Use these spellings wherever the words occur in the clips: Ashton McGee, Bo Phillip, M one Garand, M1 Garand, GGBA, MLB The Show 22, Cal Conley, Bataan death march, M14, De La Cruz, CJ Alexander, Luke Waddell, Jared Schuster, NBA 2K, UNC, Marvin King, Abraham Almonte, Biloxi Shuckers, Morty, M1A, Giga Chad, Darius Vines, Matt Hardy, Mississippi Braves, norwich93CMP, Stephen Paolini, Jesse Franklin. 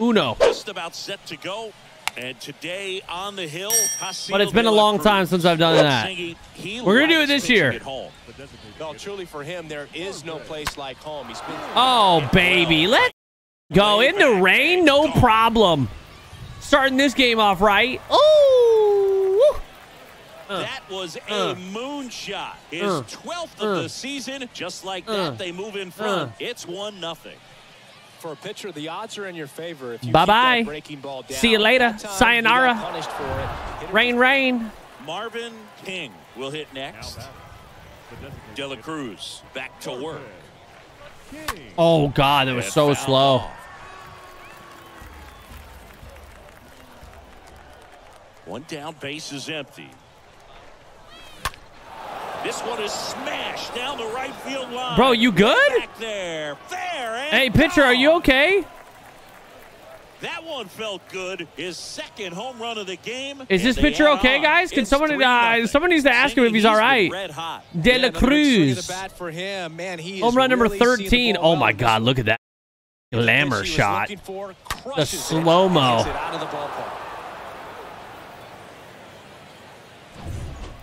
Uno. Just about set to go. And today on the hill, but it's been a long time since I've done that. We're gonna do it this year. Well, truly for him, there is no place like home. He's been oh baby, let's go in the rain, no problem. Starting this game off right. Oh, that was a moonshot. His 12th of the season. Just like that, they move in front. It's 1-0. For a pitcher, the odds are in your favor. If you keep that breaking ball down, see you later. Sayonara. Rain. Marvin King will hit next. De La Cruz back to work. Oh God, it was so slow. Off. One down, base is empty. This one is smashed down the right field line. Bro, you good? Back there. Hey, pitcher, are you okay? That one felt good. His second home run of the game. Is this pitcher okay, guys? Can someone someone needs to ask him if he's all right. De La Cruz. Home run number 13. Oh my God, look at that glamour shot. The slow-mo.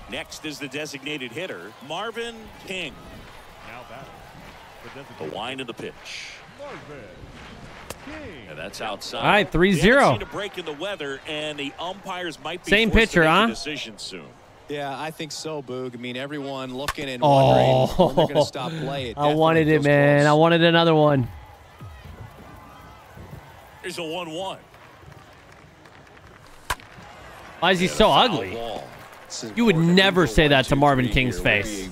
Next is the designated hitter, Marvin King. The wind of the pitch. And that's outside. All right, 3-0. A break in the weather, and the umpires might be same pitcher, huh? Decision soon. Yeah, I think so, Boog. I mean, everyone looking and wondering when they're going to stop play. I wanted it, man. I wanted another one. Here's a 1-1. Why is he so ugly? You would never say that to Marvin King's face.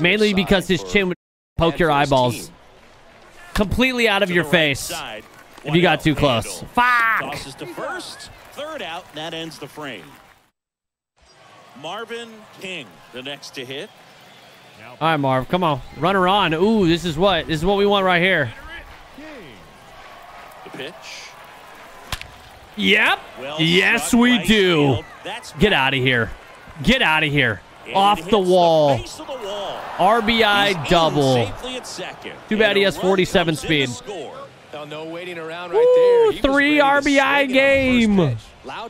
Mainly because his chin would poke your eyeballs completely out of your face if you got too close. Fuck! Tosses to first, third out, and that ends the frame. Marvin King, the next to hit. All right, Marv, come on, runner on. Ooh, this is what we want right here. The pitch. Yep. Yes, we do. Get out of here. Get out of here. Off the wall. RBI double. Too bad he has 47 speed. Ooh, 3 RBI game.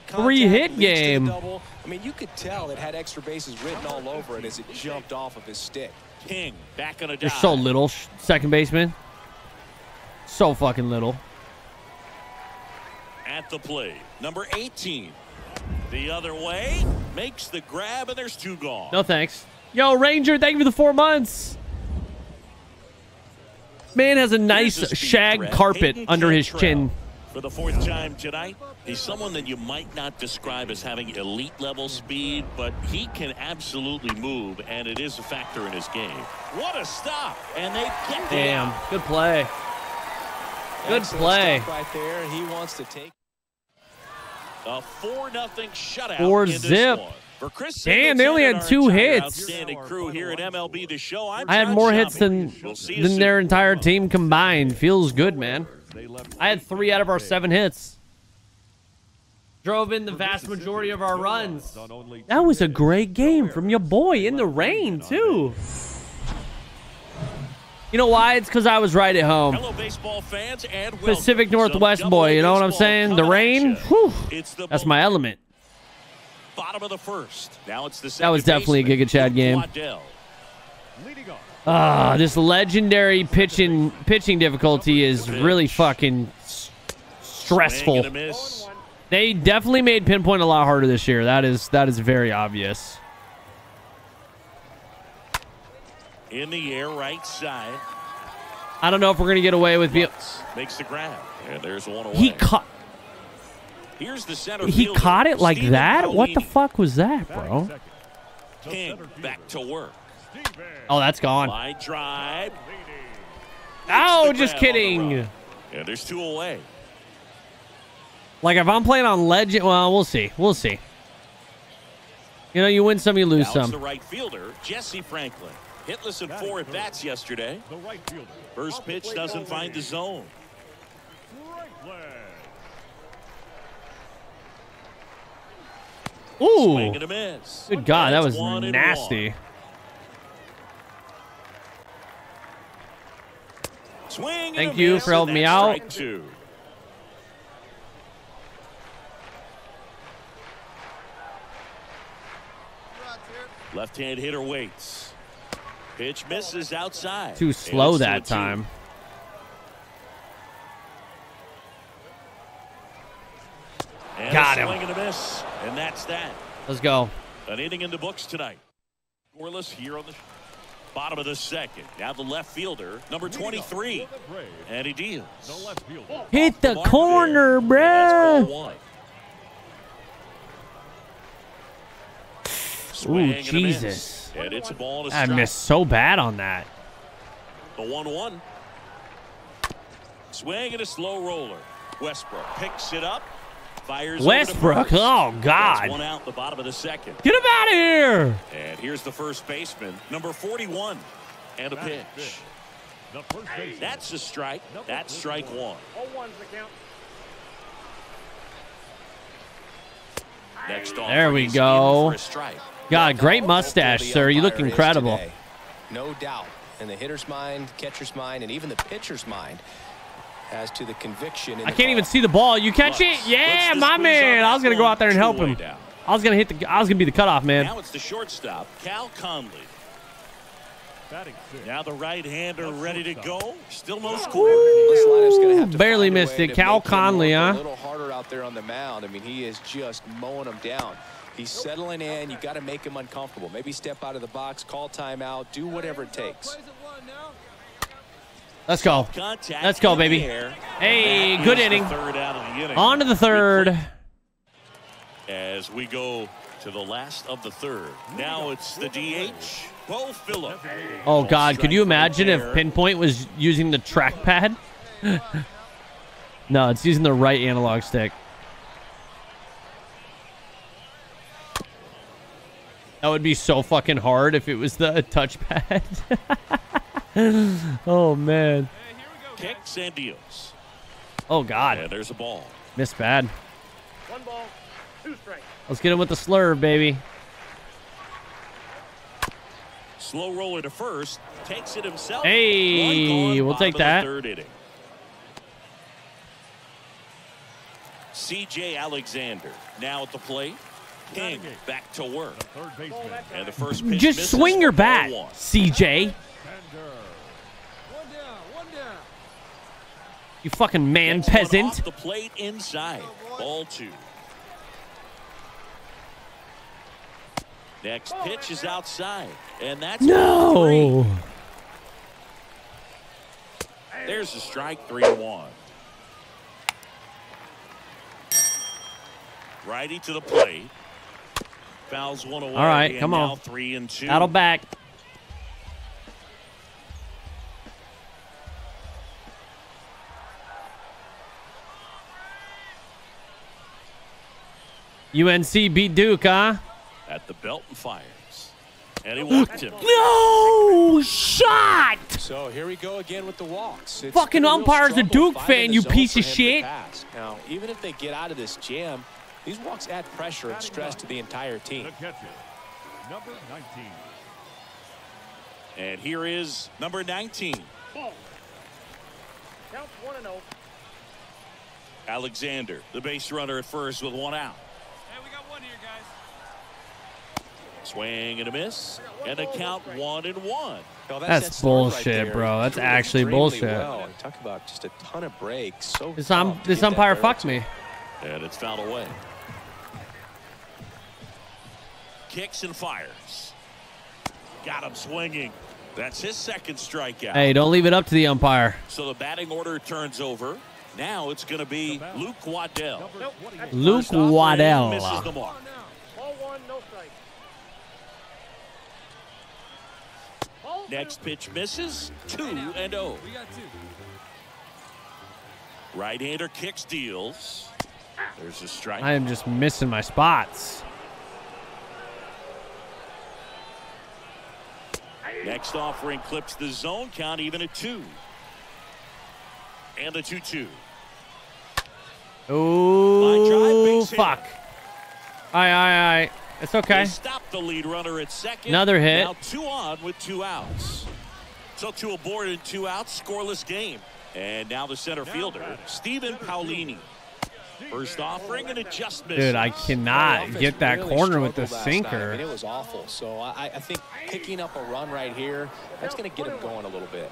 3 hit game. I mean, you could tell it had extra bases written all over it as it jumped off of his stick. King back on a dive. You're so little, second baseman. So fucking little. At the plate, number 18. The other way, makes the grab, and there's 2 gone. No thanks. Yo, Ranger, thank you for the 4 months. Man has a nice shag carpet under his chin. For the 4th time tonight, he's someone that you might not describe as having elite level speed, but he can absolutely move, and it is a factor in his game. What a stop! And they get the damn out. Good play. Good play. Right there, he wants to take. A 4-0 shutout. 4-zip. Damn, they only had 2 hits. Crew here at MLB The Show. I had more hits than their entire team combined. Feels good, man. I had 3 out of our 7 hits. Drove in the vast majority of our runs. That was a great game from your boy in the rain, too. You know why? It's because I was right at home. Hello, baseball fans, and Pacific Northwest boy, you know what I'm saying? The rain, whew, that's my element. Bottom of the first. Now it's the second. That was definitely a Giga Chad game. Ah, this legendary pitching difficulty is really fucking stressful. They definitely made pinpoint a lot harder this year. That is very obvious. In the air, right side. I don't know if we're gonna get away with Biloxi. Makes the grab. Yeah, there's one away. He caught. Here's the center. He caught it like Stephen that. Paolini. What the fuck was that, bro? King back to work. Oh, that's gone. My drive. Oh, just kidding. Yeah, there's 2 away. Like if I'm playing on legend, well, we'll see. We'll see. You know, you win some, you lose some. That's the right fielder, Jesse Franklin. Hitless in 4 at bats yesterday. First pitch doesn't find the zone. Ooh! Good God, that was nasty. Thank you for helping me out. Left-hand hitter waits. Pitch misses outside. Too slow that time. Got him. And a miss, and that's that. Let's go. An inning in the books tonight. Scoreless here on the bottom of the second. Now the left fielder, number 23, and he deals. Hit the corner, bruh. Ooh, Jesus. And it's a ball to strike. I missed so bad on that. The 1-1. Swing and a slow roller. Westbrook picks it up. Fires Westbrook. Oh, God. That's one out the bottom of the second. Get him out of here. And here's the first baseman, number 41. And a pitch. That's a strike. That's strike one. Next off, there we go. God, great mustache, sir. You look incredible. Today, no doubt in the hitter's mind, catcher's mind, and even the pitcher's mind as to the conviction. I can't even see the ball. You catch it? Yeah, my man. I was going to go out there and help him. I was going to hit the, I was going to be the cutoff, man. Now it's the shortstop, Cal Conley. Now the right-hander ready to go. Still no score. Barely missed it. Cal Conley, huh? A little harder out there on the mound. I mean, he is just mowing them down. He's settling in. You got to make him uncomfortable. Maybe step out of the box, call timeout, do whatever it takes. Let's go. Let's go, baby. Hey, good inning. On to the third. As we go to the last of the third. Now it's the DH. Oh, God. Could you imagine if Pinpoint was using the trackpad? No, it's using the right analog stick. That would be so fucking hard if it was the touchpad. Oh, man. Kicks and deals. Oh, God. Yeah, there's a ball. Missed bad. One ball, two strikes. Let's get him with the slurve, baby. Slow roller to first, takes it himself. Hey, we'll take that. Third inning. CJ Alexander now at the plate. King back to work. And the first pitch just misses. Swing your bat, CJ. One down. You fucking man peasant. Off the plate inside. Ball two. Next pitch is outside, and that's no. Three. There's a strike, 3-1. Righty to the plate. Fouls one away. All right, come on. 3-2. Battle back. UNC beat Duke, huh? At the belt and fires. And he walked him. No shot! So here we go again with the walks. It's fucking umpire's a Duke fan, you piece of shit. Now, even if they get out of this jam, these walks add pressure and stress to the entire team. Number 19. And here is number 19. Ball. Count 1-0. Alexander, the base runner at first with one out. Swing and a miss, and a count 1-1. That's bullshit, right, bro. That's actually bullshit. Well. Talk about just a ton of breaks. So this umpire fucked me. And it's fouled away. Kicks and fires. Got him swinging. That's his second strikeout. Hey, don't leave it up to the umpire. So the batting order turns over. Now it's going to be Luke Waddell. Luke Waddell. Misses the mark. Next pitch misses, 2-0. Right-hander kicks, deals. There's a strike. I am just missing my spots. Next offering clips the zone, count even at 2. And a 2-2. Oh, fuck. Aye. It's okay. Stop the lead runner at second. Another hit. Now 2 on with 2 outs. So 2 aboard and 2 outs, scoreless game. And now the center fielder, Stephen Paolini. First offering an adjustment. Dude, I cannot get that corner with the sinker. It was awful. So I think picking up a run right here, that's going to get him going a little bit.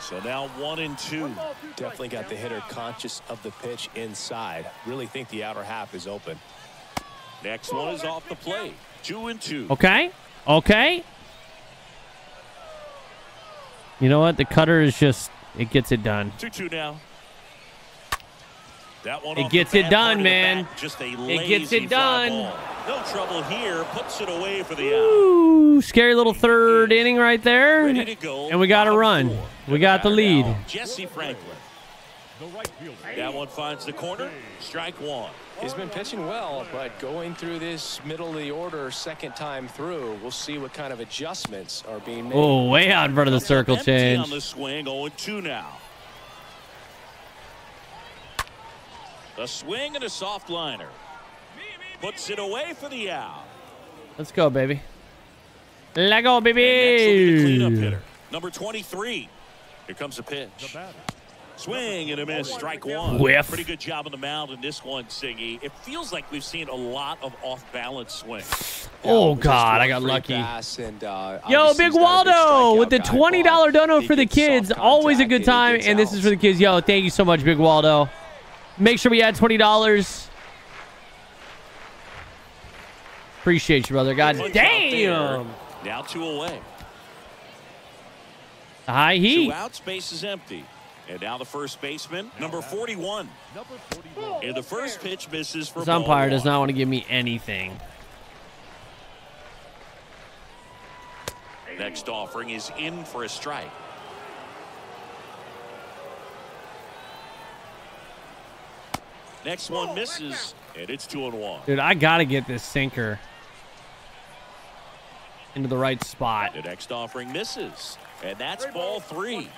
So now 1-2. Definitely got the hitter conscious of the pitch inside. Really think the outer half is open. Next one is off the plate. 2-2. Okay. Okay. You know what? The cutter is just, it gets it done. 2-2 now. That one it gets it done, man. Just a lazy, it gets it done. No trouble here. Puts it away for the out. Ooh, scary little third inning right there. And we got a run. We got the lead. Jesse Franklin. That one finds the corner. Strike one. He's been pitching well, but going through this middle of the order second time through, we'll see what kind of adjustments are being made. Oh, way out in front of the circle change. On the swing, 0-2 now. A swing and a soft liner. Puts it away for the out. Let's go, baby. Let go, baby. Cleanup hitter, number 23. Here comes the pitch. Swing and a miss. Strike one. Whiff. Pretty good job on the mound in this one, Siggy. It feels like we've seen a lot of off-balance swings. Oh, God, I got lucky. And, yo, Big Waldo with the $20 dono for the kids. Always a good time, and this is for the kids. Yo, thank you so much, Big Waldo. Make sure we add $20. Appreciate you, brother. God damn. Now two away. High heat. Two out, space is empty. And now the first baseman, number 41. And the first pitch misses for ball. This umpire does not want to give me anything. Next offering is in for a strike. Next one misses, and it's 2-1. Dude, I got to get this sinker into the right spot. The next offering misses, and that's ball three.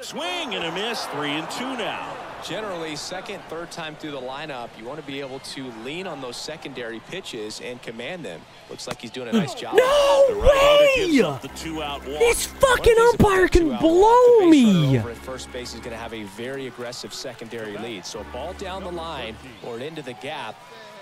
Swing and a miss. 3-2 now. Generally, second, third time through the lineup, you want to be able to lean on those secondary pitches and command them. Looks like he's doing a nice job. No way! This fucking umpire can blow me. At first base is going to have a very aggressive secondary lead. So a ball down the line or into the gap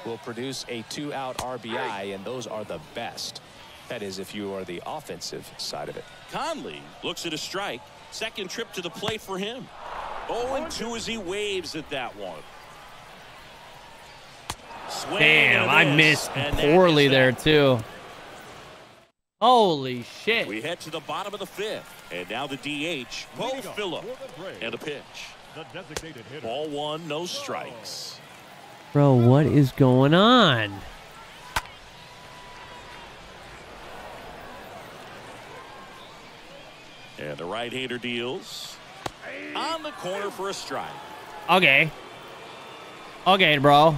will produce a two-out RBI, and those are the best. That is, if you are the offensive side of it. Conley looks at a strike. Second trip to the plate for him. 0-2 as he waves at that one. Swing. Damn, I missed poorly there, too. Holy shit. We head to the bottom of the fifth. And now the DH, Bo Phillip, and a pitch. The designated hitter. Ball one, no strikes. Bro, what is going on? And the right-hander deals on the corner for a strike. Okay. Okay, bro.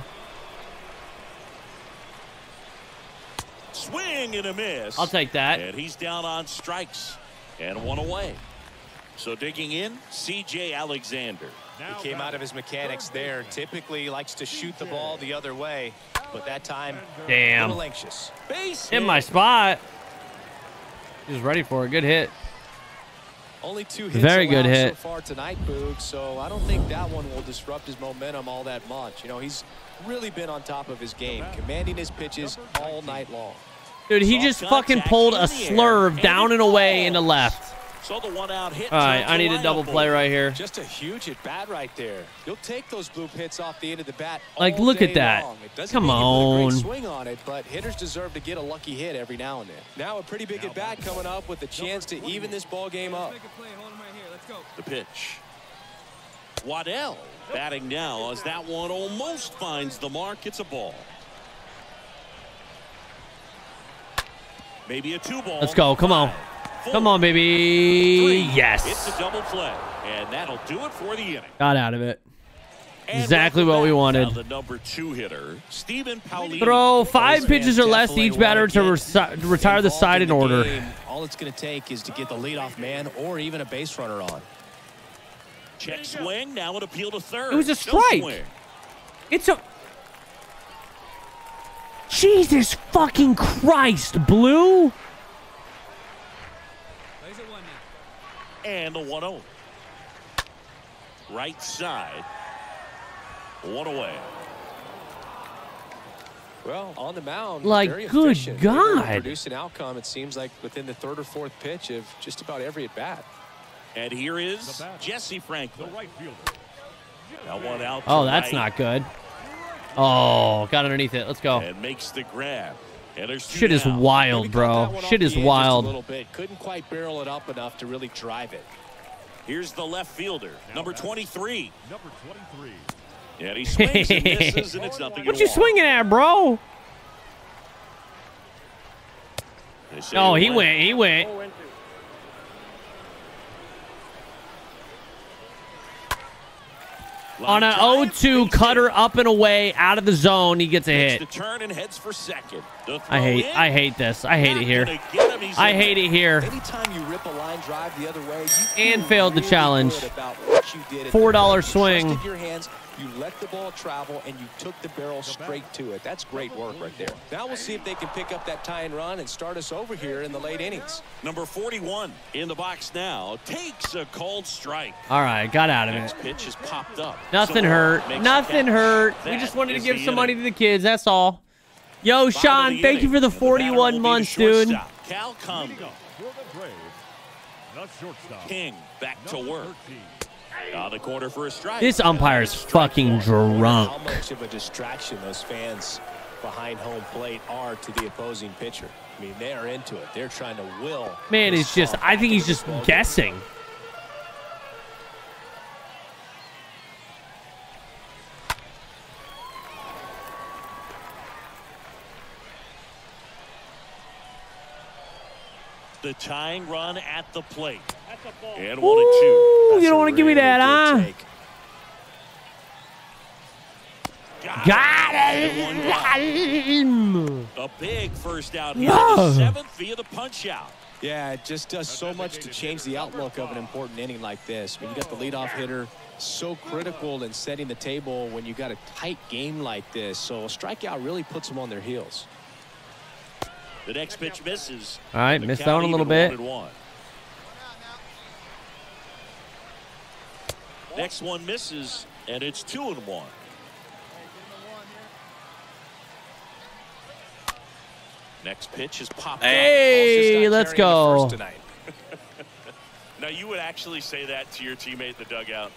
Swing and a miss. I'll take that. And he's down on strikes and one away. So digging in, CJ Alexander. He came out of his mechanics there. Typically likes to shoot the ball the other way, but that time, damn, a little anxious. Base in my spot. He was ready for a good hit. Only two hits very good hit so far tonight, Boog, so I don't think that one will disrupt his momentum all that much. You know, he's really been on top of his game, commanding his pitches all night long. Dude, he just fucking pulled a slurve down and away into left. So the one out hit. All right, I need a double play right here. Just a huge at bat right there. You'll take those blue pits off the end of the bat. Like, look at that. Come on. Swing on it, but hitters deserve to get a lucky hit every now and then. Now a pretty big at bat coming up with a chance to even this ball game up. The pitch. Waddell batting now as that one almost finds the mark. It's a ball. Maybe a two ball. Let's go. Come on. Come on, baby. Yes. It's a double play, and that'll do it for the inning. Got out of it. Exactly what we wanted. The number two hitter, Stephen Paolini. Throw 5 pitches or less each batter to retire the side in order. All it's going to take is to get the leadoff man or even a base runner on. Check swing. Now an appeal to third. It was a strike. No, it's a... Jesus fucking Christ, Blue. and the 1-0. Right side. One away. Well, on the mound, like, very efficient. Good God. Produce an outcome, it seems like, within the third or fourth pitch of just about every at-bat. And here is Jesse Franklin. The right fielder. That one out. Oh, that's not good. Oh, got underneath it. Let's go. And makes the grab. And shit is wild, bro. Shit is wild. A little bit. Couldn't quite barrel it up enough to really drive it. Here's the left fielder, number 23. Number 23. And he swings and misses, and it's nothing. What you swinging at, bro? Oh, he went. He went. On an 0-2 cutter up and away out of the zone, he gets a hit. The turn and heads for second. I hate this. I hate it here. I hate it here. Anytime you rip a line drive the other way, you and failed the challenge. $4 swing. You let the ball travel and you took the barrel straight to it. That's great work right there. Now we'll see if they can pick up that tying run and start us over here in the late innings. Number 41 in the box now takes a called strike. All right, got out of it. Pitch is popped up. Nothing hurt. Nothing hurt. We just wanted to give some money to the kids. That's all. Yo, Sean, thank you for the 41 months, dude. Cal Conley. King back to work. On the corner for a strike. This umpire is fucking drunk. How much of a distraction those fans behind home plate are to the opposing pitcher. I mean, they are into it. They're trying to will. Man, it's just, I think he's just guessing. The tying run at the plate. And 1-2. That's, you don't want to give me that, huh? Got him. A big first out here. No. Seventh via the punch out. Yeah, it just does so much to change the outlook of an important inning like this. When you got the leadoff hitter so critical in setting the table when you got a tight game like this. So a strikeout really puts them on their heels. The next pitch misses. All right, missed out a little bit. Next one misses, and it's 2-1. Next pitch is popped up. Hey, let's go. Now, you would actually say that to your teammate in the dugout.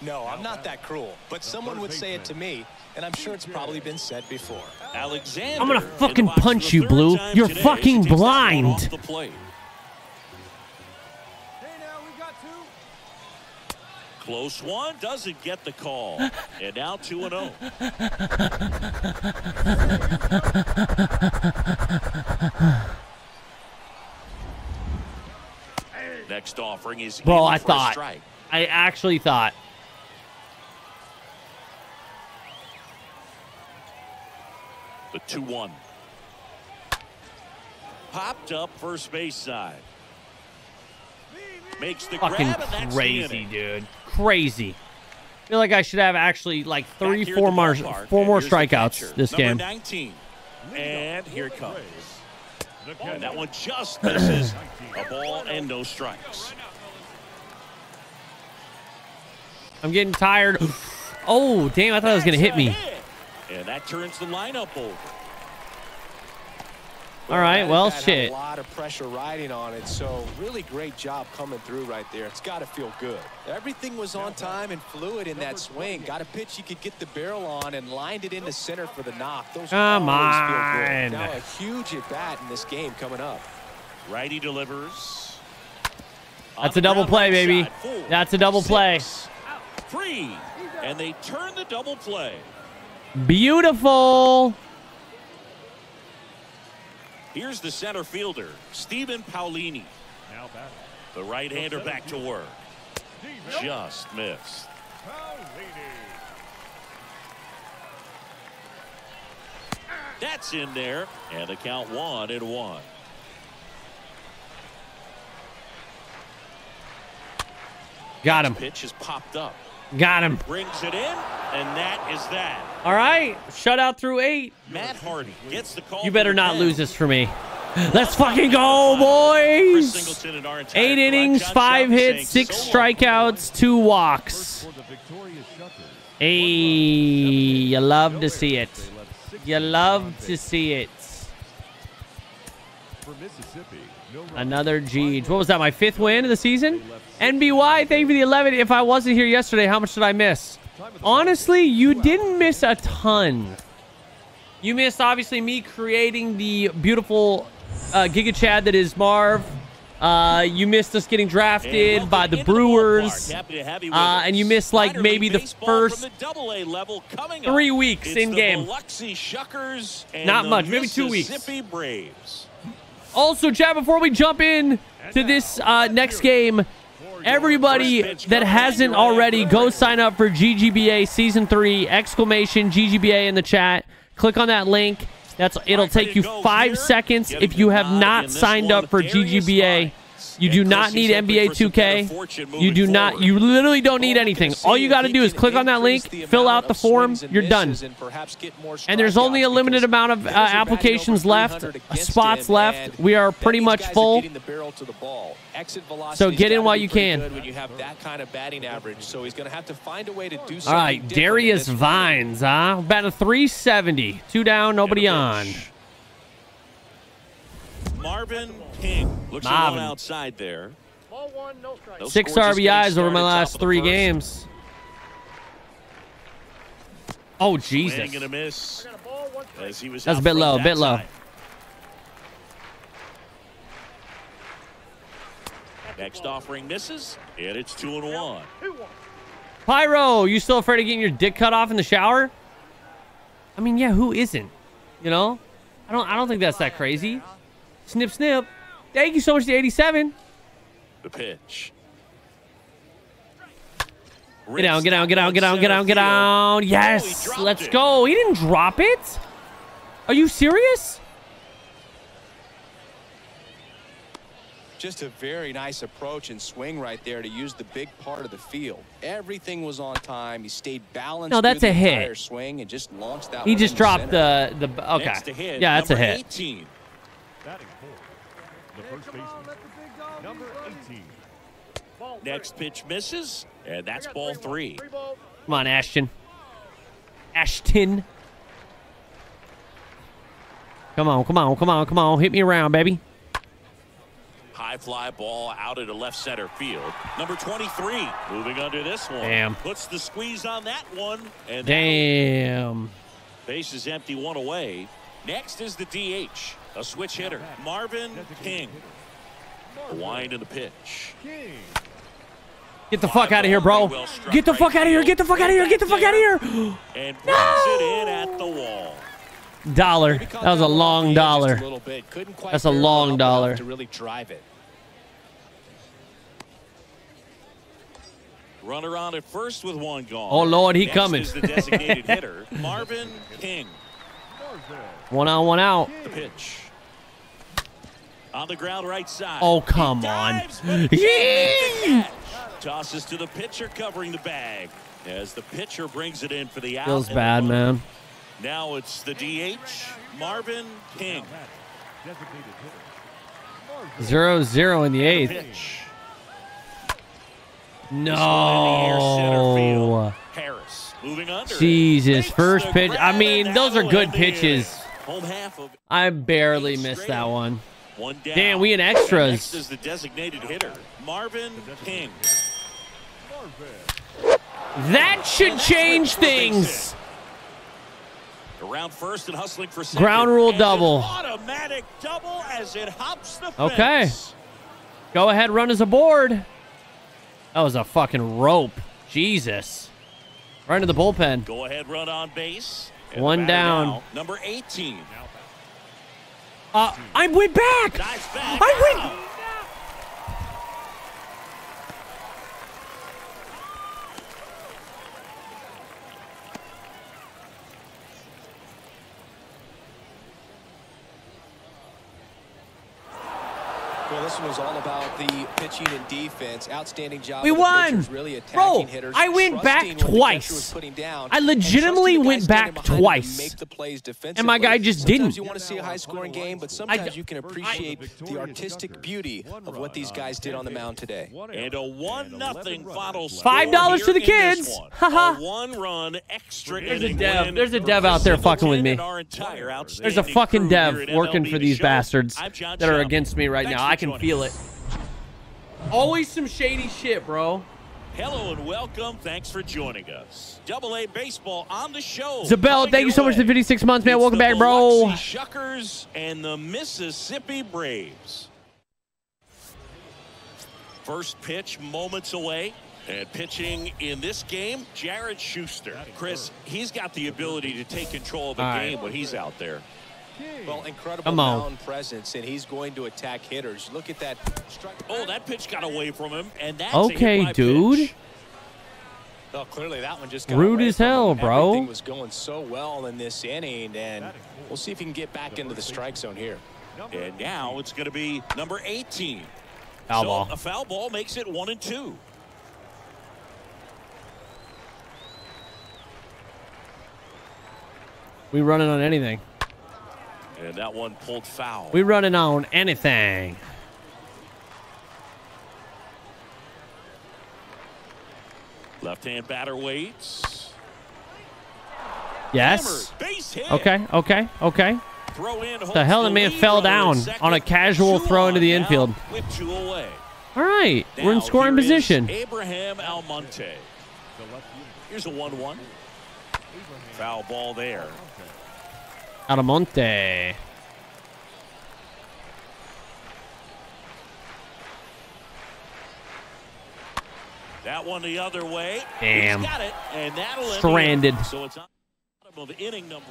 No, I'm not that cruel, but someone would say it to me, and I'm sure it's probably been said before. Alexander, I'm going to fucking punch you, Blue. You're fucking blind. Close one, doesn't get the call. And now 2-0. Next offering is strike. I actually thought. The 2-1. Popped up first base side. Makes the fucking grab, and that's crazy, dude. Crazy. I feel like I should have actually like four more strikeouts this game. 19. And here it comes. And that one just misses. A ball and no strikes. I'm getting tired. Oh, damn, I thought it was going to hit me. And that turns the lineup over. All right, well, shit. A lot of pressure riding on it, so really great job coming through right there. It's got to feel good. Everything was on time and fluid in that swing. Got a pitch you could get the barrel on and lined it into center for the knock. Those come on. Feel good. Now a huge at-bat in this game coming up. Righty delivers. That's a double play, baby. That's a double play. Free, and they turn the double play. Beautiful. Here's the center fielder, Stephen Paolini. Now back. The right-hander back to work. Just missed. That's in there, and the count 1-1. Got him. Pitch is popped up. Got him. Brings it in, and that is that. All right, shutout through 8. Matt Hardy gets the call. You better not lose this for me. Let's fucking go, boys. 8 innings, 5 hits, 6 strikeouts, 2 walks. Hey, you love to see it. You love to see it. Another G's. What was that, my 5th win of the season? NBY, thank you for the 11. If I wasn't here yesterday, how much did I miss? Honestly, you didn't miss a ton. You missed, obviously, me creating the beautiful Giga Chad that is Marv. You missed us getting drafted by the Brewers. And you missed, like, maybe the first 3 weeks in-game. Not much, maybe 2 weeks. Also, Chad, before we jump in to this next game, everybody that hasn't already, go sign up for GGBA Season 3, exclamation GGBA in the chat. Click on that link. It'll take you 5 seconds. If you have not signed up for GGBA, you do not need NBA 2K. You do not. You literally don't need anything. All you got to do is click on that link, fill out the form, you're done. And there's only a limited amount of applications left, spots left. We are pretty much full. So get in while you can. All right, Darius Vines, huh? Batting a 370. 2 down, nobody on. Marvin King looks alone outside there. Ball one, no strike. 6 RBIs over my last 3 games. Oh, Jesus. That's a bit low, a bit low. Next offering misses, and it's 2-1. Pyro, you still afraid of getting your dick cut off in the shower? I mean, yeah, who isn't? You know? I don't think that's that crazy. Snip, snip. Thank you so much to 87. The pitch. Get down, get down, get down, get down, get down, get down. Yes, let's go. He didn't drop it. Are you serious? Just a very nice approach and swing right there to use the big part of the field. Everything was on time. He stayed balanced. No, that's a hit. Swing and just launched that. He just dropped the okay. Yeah, that's a hit. 18. The first baseman, number 18. Next pitch misses, and that's ball 3. Come on, Ashton. Ashton. Come on, come on, come on, come on. Hit me around, baby. High fly ball out into left center field. Number 23 moving under this one. Damn. Puts the squeeze on that one. And damn. Base is empty, 1 away. Next is the DH. A switch hitter, Marvin King. A wind in the pitch. Get the fuck out of here, bro. Get the fuck out of here. Get the fuck out of here. Get the fuck out of here. And brings it in at the wall. Dollar. That was a long dollar. That's a long dollar. To really drive it. Runner on at first with 1 gone. Oh, Lord, he coming. Is the designated hitter, Marvin King. 1 on, 1 out. The pitch. On the ground right side. Oh, come on. Yeah. Tosses to the pitcher covering the bag. As the pitcher brings it in for the out. Feels bad, man. Now it's the DH, Marvin King. 0-0 in the 8th. No. Harris moving under. Jesus, first pitch. I mean, those are good pitches. I barely missed that one. Damn, we in extras. Next is the designated hitter, Marvin King. That should change things. Around first and hustling for second. Ground rule double. Automatic double as it hops the fence. Okay. Go ahead, run is aboard. That was a fucking rope. Jesus. Right into the bullpen. Go ahead, run on base. 1 down. Now, number 18. I went back. I went. Well, this one was all about the pitching and defense. Outstanding job. We won. Really attacking hitters. I went back twice. I legitimately went back twice. And my guy just didn't. You want to see a high-scoring game, but sometimes you can appreciate the artistic beauty of what these guys did on the mound today. And a 1-0 final score. $5 to the kids. Haha. One-run extra inning. There's a dev. There's a dev out there fucking with me. There's a fucking dev working for these bastards that are against me right now. I can feel it. Always some shady shit, bro. Hello and welcome. Thanks for joining us. Double-A baseball on the show. Zabel, thank you so much for the 56 months, man. Welcome back, bro. Biloxi Shuckers and the Mississippi Braves. First pitch moments away. And pitching in this game, Jared Schuster. Chris, he's got the ability to take control of the game when he's out there. Well, incredible mound presence, and he's going to attack hitters. Look at that. Oh, that pitch got away from him, and that's okay, dude. Well, clearly that one just got rude as hell, bro. Everything was going so well in this inning, and we'll see if he can get back into the strike zone here. And now it's going to be number 18. Foul ball. A foul ball makes it 1-2. We running on anything. And that one pulled foul. We running on anything. Left-hand batter waits. Yes. Okay, okay, okay. The hell, the man fell down on a casual throw into the infield. All right, we're in scoring position. Abraham Almonte. Here's a 1-1. Foul ball there. Almonte. That one the other way. Damn. Got it, and that'll stranded. So it's on the bottom of inning number.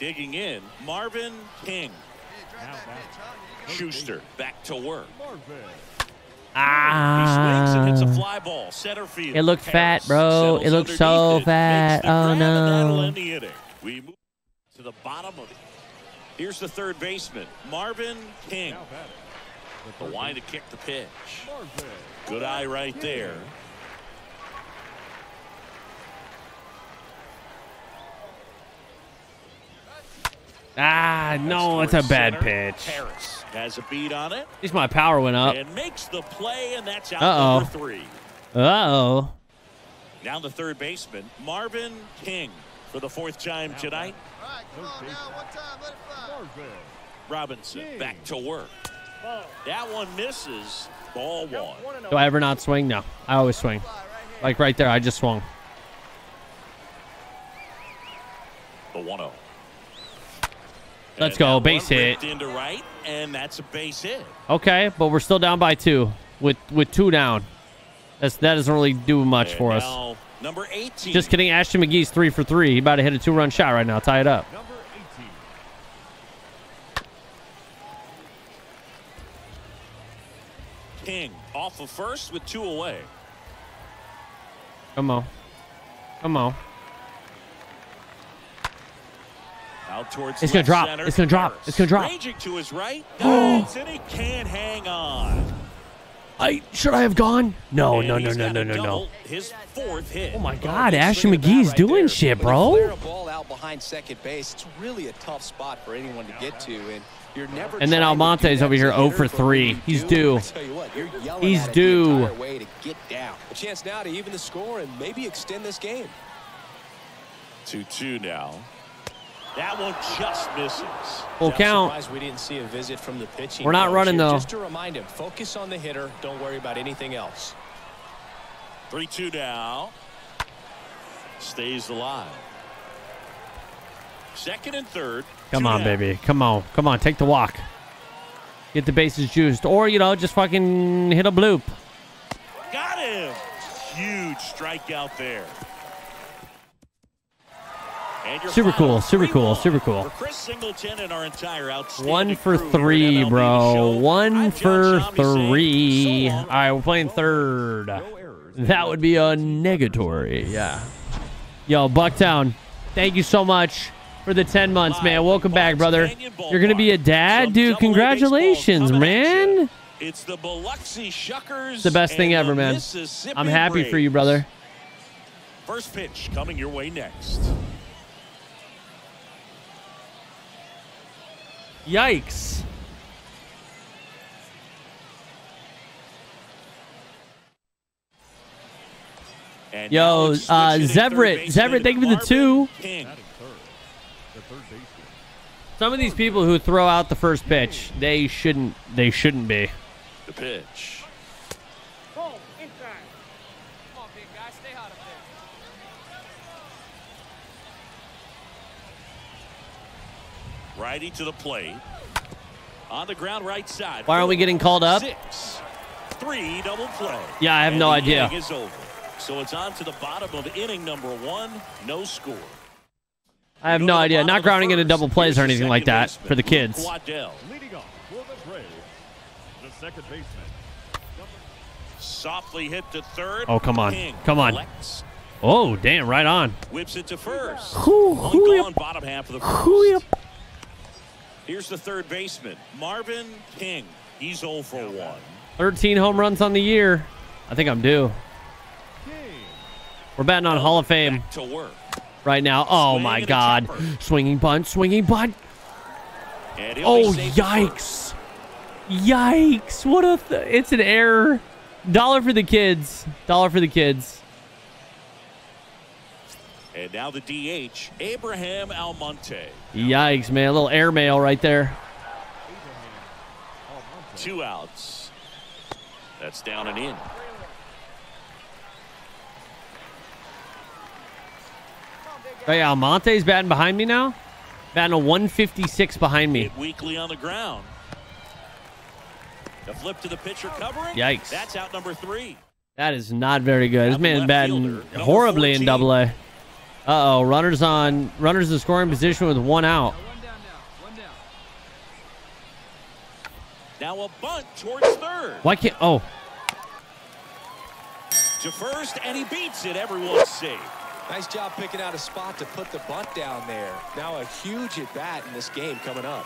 Digging in, Marvin King. Schuster back to work. Ah. He swings and hits a fly ball, center field. It looked fat, bro. It looked so fat. Oh no. We move to the bottom of it. Here's the third baseman, Marvin King. The line to kick the pitch. Good eye right there. Ah, no, it's a bad pitch. Harris has a beat on it. At least my power went up. And makes the play, and that's out number 3. Uh-oh. Now the third baseman, Marvin King, for the 4th time tonight. Robinson back to work. That one misses. Ball 1. Do I ever not swing? No, I always swing. Like right there, I just swung. The 1-0. Let's go. Base hit into right, and that's a base hit. Okay, but we're still down by 2 with 2 down. That doesn't really do much for us. Number 18. Just kidding. Ashton McGee's 3 for 3. He about to hit a 2-run shot right now. Tie it up. Number 18. King off of first with 2 away. Come on. Come on. Out towards it's going to drop. It's going to drop. It's going to drop. Raging to his right. And he can't hang on. Should I have gone? No, no, no, no, no, no, no. His 4th hit. Oh my God, Ashton McGee's doing shit, bro. A ball out behind second base. It's really a tough spot for anyone to get to, and you're never. And then Almonte's over here 0 for 3. He's due. He's due. Way to get down. A chance now to even the score and maybe extend this game. 2-2 now. That one just misses. Full count. We didn't see a visit from the pitching. We're not running though. Just to remind him, focus on the hitter. Don't worry about anything else. 3-2 now. Stays alive. 2nd and 3rd. Come on, baby. Come on. Come on. Take the walk. Get the bases juiced, or you know, just fucking hit a bloop. Got him. Huge strikeout there. Super cool, super cool, super cool. 1 for 3, bro. 1 for 3. All right, we're playing 3rd. That would be a negatory. Yeah. Yo, Bucktown, thank you so much for the 10 months, man. Welcome back, brother. You're going to be a dad, dude. Congratulations, man. It's the Biloxi Shuckers. It's the best thing ever, man. I'm happy for you, brother. First pitch coming your way next. Yikes. And yo, Zevret, thank you for the two. Some of these people who throw out the first pitch, they shouldn't be. The pitch. Come on, big guy, stay hot up there. Righty to the plate. On the ground, right side. Why aren't we getting called up? 6-3 double play. Yeah, I have no idea. So it's on to the bottom of inning number one. No score. I have no idea. Not grounding into double plays or anything like that for the kids. Waddell leading off for the Braves. The second baseman softly hit to third. Oh, come on. Come on. Oh, damn. Right on. Whips it to first. On bottom half of the first. Here's the third baseman, Marvin King. He's 0 for 1. 13 home runs on the year. I think I'm due. We're betting on Hall of Fame right now. Oh, my God. Swinging bunt, swinging bunt. Oh, yikes. Yikes. What a... it's an error. Dollar for the kids. Dollar for the kids. And now the DH, Abraham Almonte. Yikes, man. A little airmail right there. Two outs. That's down and in. Oh, yeah, Almonte's batting behind me now. Batting a 156 behind me. Weekly on the ground. The flip to the pitcher covering. Yikes. That's out number 3. That is not very good. This man's batting horribly in Double A. Uh-oh, runners in scoring position with one out. Now a bunt towards third. Why can't... oh. To first, and he beats it. Everyone's safe. Nice job picking out a spot to put the butt down there. Now a huge at-bat in this game coming up.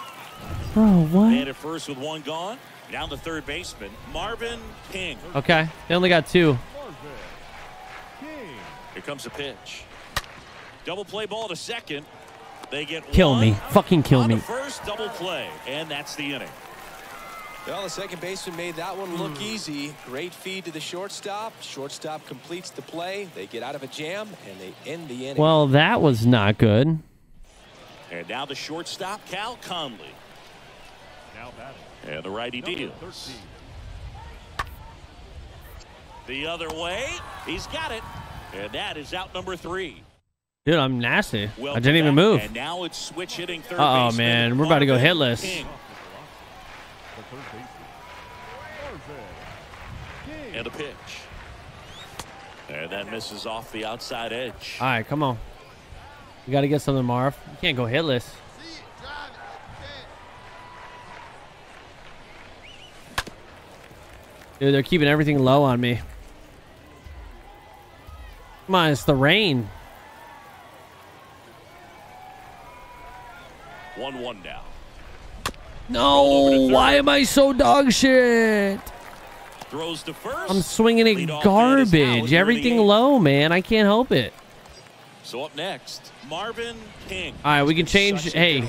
Bro, what? And at first with one gone. Down the third baseman, Marvin King. Okay, they only got 2. Here comes the pitch. Double play ball to second. They get kill me. Fucking kill me. First double play, and that's the inning. Well, the second baseman made that one look easy. Great feed to the shortstop. Shortstop completes the play. They get out of a jam, and they end the inning. Well, that was not good. And now the shortstop, Cal Conley. Now batting. And the righty deals. 13. The other way. He's got it. And that is out number 3. Dude, I'm nasty. Well, I didn't even move. And now it's switch hitting third baseman. Oh, man. We're about to go hitless. King. And a pitch. And that misses off the outside edge. All right, come on. You got to get something, Marv. You can't go hitless. Dude, they're keeping everything low on me. Come on, it's the rain. 1-1 down. No, why am I so dog shit? Throws to first. I'm swinging at garbage. Everything low, man. I can't help it. So up next, Marvin King. All right, we can change. Hey,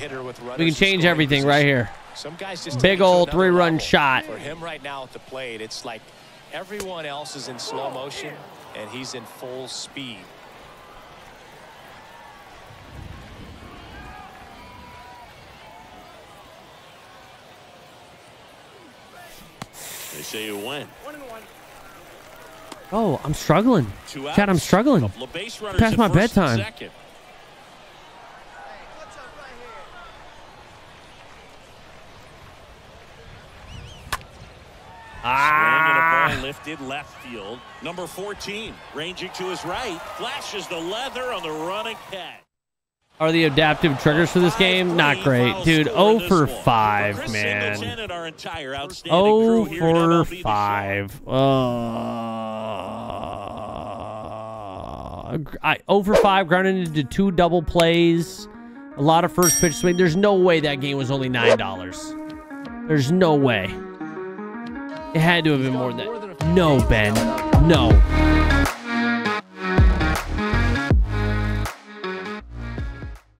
we can change everything right here. Some guys just big old 3-run shot. For him right now at the plate, it's like everyone else is in slow motion, and he's in full speed. They say you win. Oh, I'm struggling. Chad, I'm struggling. Past my bedtime. Hey, what's up right here? Ah. Swing and a ball lifted left field. Number 14, ranging to his right. Flashes the leather on the running catch. Are the adaptive triggers for this game? Not great. Dude, 0 for 5, man. 0 for 5. 0 for 5, grounded into 2 double plays. A lot of first pitch swing. There's no way that game was only $9. There's no way. It had to have been more than that. No, Ben. No.